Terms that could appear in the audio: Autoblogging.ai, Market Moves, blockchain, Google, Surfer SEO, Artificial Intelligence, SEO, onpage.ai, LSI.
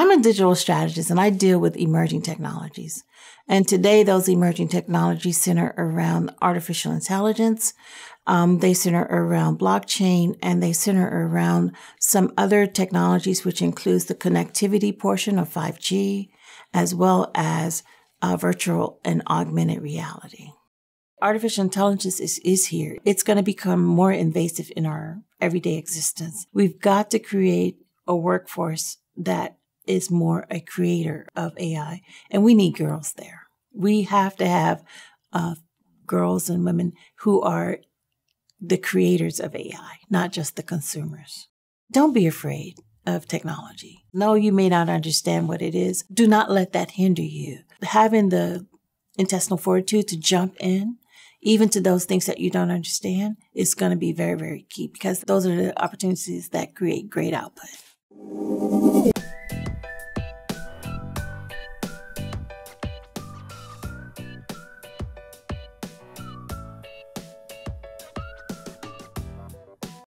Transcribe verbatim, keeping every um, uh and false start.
I'm a digital strategist and I deal with emerging technologies. And today, those emerging technologies center around artificial intelligence. Um, they center around blockchain, and they center around some other technologies, which includes the connectivity portion of five G, as well as uh, virtual and augmented reality. Artificial intelligence is, is here. It's going to become more invasive in our everyday existence. We've got to create a workforce that is more a creator of A I, and we need girls there. We have to have uh, girls and women who are the creators of A I, not just the consumers. Don't be afraid of technology. No, you may not understand what it is. Do not let that hinder you. Having the intestinal fortitude to jump in, even to those things that you don't understand, is going to be very, very key, because those are the opportunities that create great output.